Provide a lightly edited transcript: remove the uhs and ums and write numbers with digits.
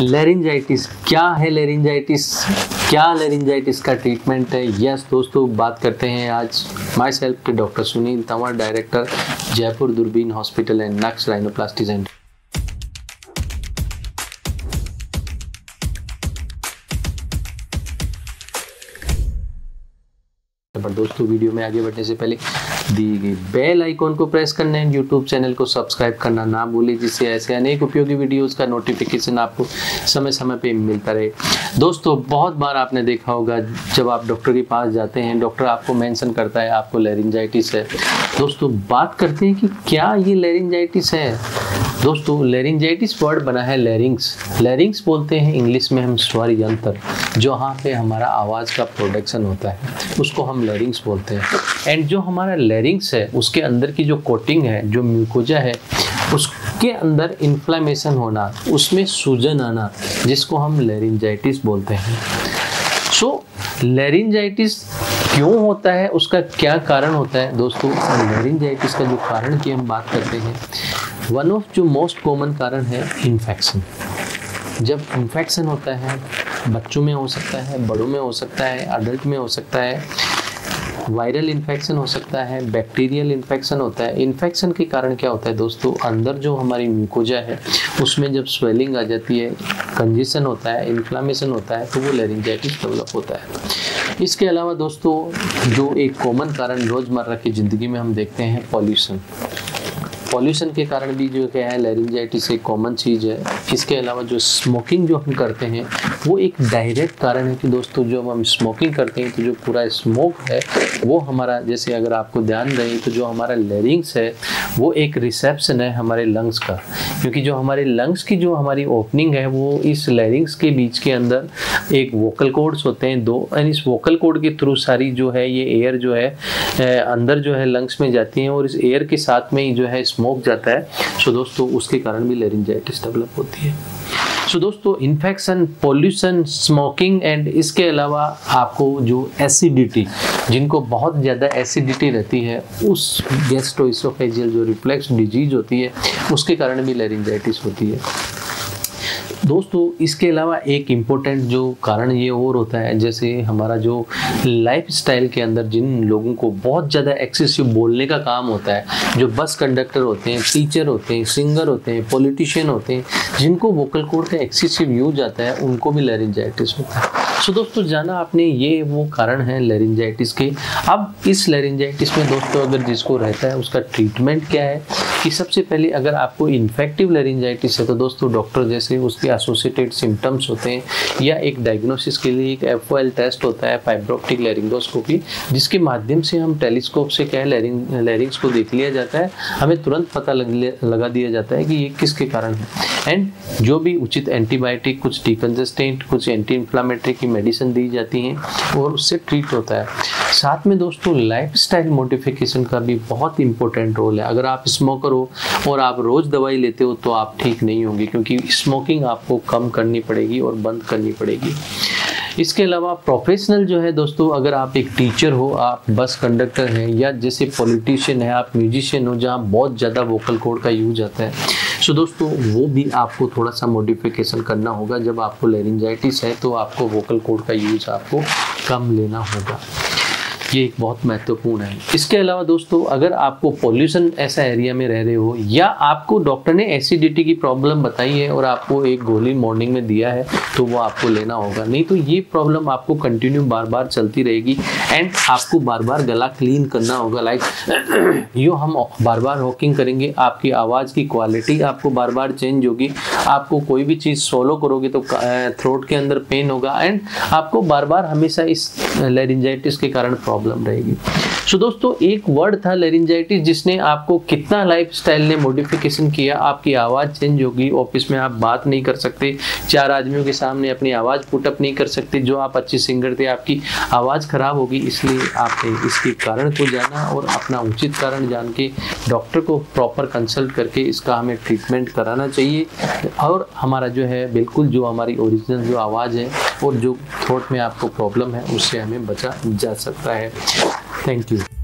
Laryngitis क्या है, laryngitis क्या, लैरिंजाइटिस का ट्रीटमेंट है। यस दोस्तों, बात करते हैं आज माई सेल्फ के doctor Sunil Tanwar, director Jaipur Doorbeen hospital and नक्स राइनोप्लास्टी सेंटर। पर दोस्तों, वीडियो में आगे बढ़ने से पहले दी गई बेल आइकॉन को प्रेस करना है, यूट्यूब चैनल को सब्सक्राइब करना ना भूलें, जिससे ऐसे अनेक उपयोगी वीडियोस का नोटिफिकेशन आपको समय समय पे मिलता रहे। दोस्तों, बहुत बार आपने देखा होगा जब आप डॉक्टर के पास जाते हैं, डॉक्टर आपको मेंशन करता है आपको लैरिंजाइटिस है। दोस्तों, बात करते हैं कि क्या ये लैरिंजाइटिस है। दोस्तों, लैरिंजाइटिस वर्ड बना है लैरिंग्स, लैरिंग्स बोलते हैं इंग्लिश में हम स्वर यंत्र, जहाँ पे हमारा आवाज़ का प्रोडक्शन होता है उसको हम लैरिंग्स बोलते हैं। एंड जो हमारा लैरिंग्स है उसके अंदर की जो कोटिंग है, जो म्यूकोजा है, उसके अंदर इन्फ्लेमेशन होना, उसमें सूजन आना, जिसको हम लैरिंजाइटिस बोलते हैं। सो लैरिंजाइटिस क्यों होता है, उसका क्या कारण होता है। दोस्तों, लैरिंजाइटिस का जो कारण की हम बात करते हैं, वन ऑफ जो मोस्ट कॉमन कारण है इन्फेक्शन। जब इन्फेक्शन होता है, बच्चों में हो सकता है, बड़ों में हो सकता है, अडल्ट में हो सकता है, वायरल इन्फेक्शन हो सकता है, बैक्टीरियल इन्फेक्शन होता है। इन्फेक्शन के कारण क्या होता है दोस्तों, अंदर जो हमारी म्यूकोजा है उसमें जब स्वेलिंग आ जाती है, कंजेशन होता है, इन्फ्लामेशन होता है, तो वो लैरिंजाइटिस डेवलप होता है। इसके अलावा दोस्तों, जो एक कॉमन कारण रोज़मर्रा की ज़िंदगी में हम देखते हैं, पॉल्यूशन। पॉल्यूशन के कारण भी जो क्या है, लैरिंजाइटिस एक कॉमन चीज़ है। इसके अलावा जो स्मोकिंग जो हम करते हैं, वो एक डायरेक्ट कारण है कि दोस्तों जब हम स्मोकिंग करते हैं तो जो पूरा स्मोक है वो हमारा, जैसे अगर आपको ध्यान रहे तो जो हमारा लैरिंग्स है वो एक रिसेप्शन है हमारे लंग्स का, क्योंकि जो हमारे लंग्स की जो हमारी ओपनिंग है वो इस लैरिंग्स के बीच के अंदर एक वोकल कॉर्ड्स होते हैं दो, एंड इस वोकल कॉर्ड के थ्रू सारी जो है ये एयर जो है अंदर जो है लंग्स में जाती है, और इस एयर के साथ में ही जो है स्मोक जाता है। सो दोस्तों, उसके कारण भी लैरिंजाइटिस डेवलप होती है। सो दोस्तों, इन्फेक्शन, पॉल्यूशन, स्मोकिंग, एंड इसके अलावा आपको जो एसिडिटी, जिनको बहुत ज़्यादा एसिडिटी रहती है, उस गैस्ट्रोएसोफेजियल जो रिफ्लेक्स डिजीज होती है उसके कारण भी लैरिंजाइटिस होती है। दोस्तों, इसके अलावा एक इम्पोर्टेंट जो कारण ये और होता है, जैसे हमारा जो लाइफस्टाइल के अंदर जिन लोगों को बहुत ज़्यादा एक्सेसिव बोलने का काम होता है, जो बस कंडक्टर होते हैं, टीचर होते हैं, सिंगर होते हैं, पॉलिटिशियन होते हैं, जिनको वोकल कॉर्ड का एक्सेसिव यूज आता है, उनको भी लैरिंजाइटिस होता है। सो दोस्तों, जाना आपने ये वो कारण है लैरिंजाइटिस के। अब इस लैरिंजाइटिस में दोस्तों अगर जिसको रहता है उसका ट्रीटमेंट क्या है कि सबसे पहले अगर आपको इन्फेक्टिव लैरिंजाइटिस है तो दोस्तों डॉक्टर जैसे उसके एसोसिएटेड सिम्टम्स होते हैं, या एक डायग्नोसिस के लिए एक FOL टेस्ट होता है, फाइब्रोप्टिक लैरिंगोस्कोपी, जिसके माध्यम से हम टेलीस्कोप से क्या है लैरिंग्स को देख लिया जाता है, हमें तुरंत पता लगा दिया जाता है कि ये किसके कारण है। एंड जो भी उचित एंटीबायोटिक, कुछ डीकंजेस्टेंट, कुछ एंटी इन्फ्लामेटरी की मेडिसिन दी जाती हैं और उससे ट्रीट होता है। साथ में दोस्तों लाइफस्टाइल मॉडिफिकेशन का भी बहुत इंपॉर्टेंट रोल है। अगर आप स्मोकर हो और आप रोज़ दवाई लेते हो तो आप ठीक नहीं होंगे, क्योंकि स्मोकिंग आपको कम करनी पड़ेगी और बंद करनी पड़ेगी। इसके अलावा प्रोफेशनल जो है दोस्तों, अगर आप एक टीचर हो, आप बस कंडक्टर हैं, या जैसे पॉलिटिशियन है, आप म्यूजिशियन हो, जहाँ बहुत ज़्यादा वोकल कॉर्ड का यूज आता है, सो दोस्तों वो भी आपको थोड़ा सा मॉडिफिकेशन करना होगा। जब आपको लैरिंजाइटिस है तो आपको वोकल कॉर्ड का यूज आपको कम लेना होगा, ये एक बहुत महत्वपूर्ण है। इसके अलावा दोस्तों, अगर आपको पॉल्यूशन ऐसा एरिया में रह रहे हो, या आपको डॉक्टर ने एसिडिटी की प्रॉब्लम बताई है और आपको एक गोली मॉर्निंग में दिया है, तो वो आपको लेना होगा, नहीं तो ये प्रॉब्लम आपको कंटिन्यू बार बार चलती रहेगी। एंड आपको बार बार गला क्लीन करना होगा, लाइक यो हम बार बार हॉकिंग करेंगे, आपकी आवाज़ की क्वालिटी आपको बार बार चेंज होगी, आपको कोई भी चीज़ सोलो करोगे तो थ्रोट के अंदर पेन होगा, एंड आपको बार बार हमेशा इस लैरिंजाइटिस के कारण प्रॉब्लम रहेगी। सो दोस्तों, एक वर्ड था लैरिंजाइटिस, जिसने आपको कितना लाइफस्टाइल ने मॉडिफिकेशन किया, आपकी आवाज़ चेंज होगी, ऑफिस में आप बात नहीं कर सकते, चार आदमियों के सामने अपनी आवाज़ पुटअप नहीं कर सकते, जो आप अच्छे सिंगर थे आपकी आवाज़ खराब होगी। इसलिए आपने इसके कारण को जाना और अपना उचित कारण जान के डॉक्टर को प्रॉपर कंसल्ट करके इसका हमें ट्रीटमेंट कराना चाहिए, और हमारा जो है बिल्कुल जो हमारी ओरिजिनल जो आवाज़ है और जो थ्रोट में आपको प्रॉब्लम है उससे हमें बचा जा सकता है। Thank you.